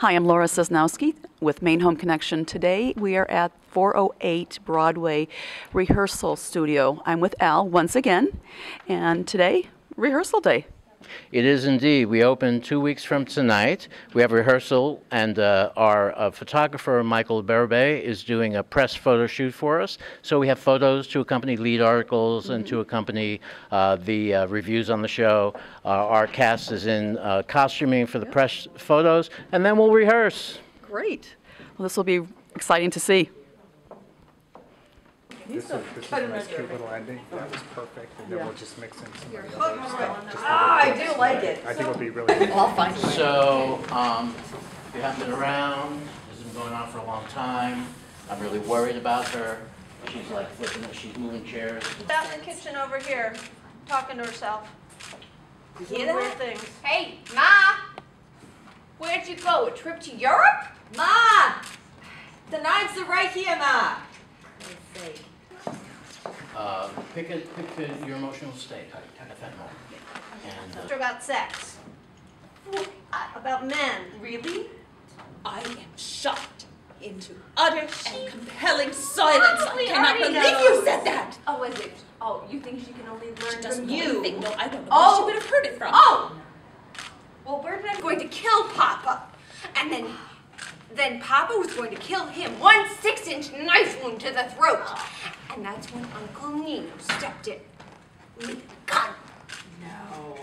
Hi, I'm Laura Sosnowski with Maine Home Connection. Today we are at 408 Broadway Rehearsal Studio. I'm with Al once again, and today, rehearsal day. It is indeed. We open 2 weeks from tonight. We have rehearsal, and our photographer, Michael Berube, is doing a press photo shoot for us. So we have photos to accompany lead articles and to accompany the reviews on the show. Our cast is in costuming for the press photos, and then we'll rehearse. Great. Well, this will be exciting to see. This is a nice cute little ending. That was perfect. And then we'll just mix in some other stuff. I do like it. I think it'll be really good. I'll find it. So, we have been around. This has been going on for a long time. I'm really worried about her. She's like flipping, she's moving chairs. Out in the kitchen over here, talking to herself. Hear weird things. Hey, Ma! Where'd you go? A trip to Europe? Ma! The knives are right here, Ma! Pick your emotional state at that moment. And, after about sex. About men. Really? I am shocked into utter and compelling silence. I cannot believe you said that. Oh, is it? Oh, you think she can only learn from you? No, I don't know where she would have heard it from. Oh! Well, Bertha was going to kill Papa. And then Papa was going to kill him. 1 6-inch knife wound to the throat. And that's when Uncle Nino stepped in with a gun. No.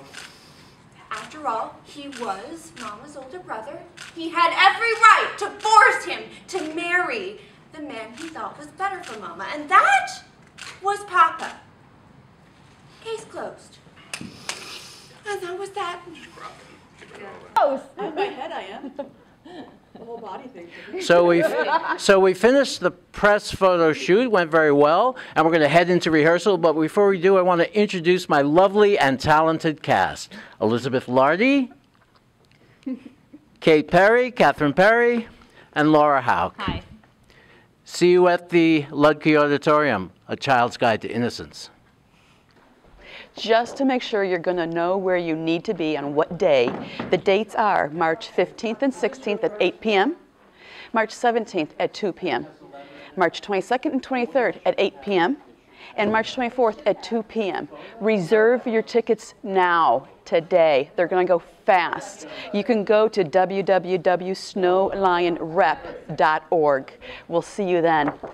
After all, he was Mama's older brother. He had every right to force him to marry the man he thought was better for Mama. And that was Papa. Case closed. And that was that. Oh, in my head I am. The whole body thing. So we finished the press photo shoot, went very well, and we're going to head into rehearsal. But before we do, I want to introduce my lovely and talented cast. Elizabeth Lardie, Kate Perry, Kathryn Perry, and Laura Houck. Hi. See you at the Ludcke Auditorium, A Child's Guide to Innocence. Just to make sure you're going to know where you need to be on what day, the dates are March 15th and 16th at 8 p.m., March 17th at 2 p.m., March 22nd and 23rd at 8 p.m., and March 24th at 2 p.m. Reserve your tickets now, today. They're going to go fast. You can go to www.snowlionrep.org. We'll see you then.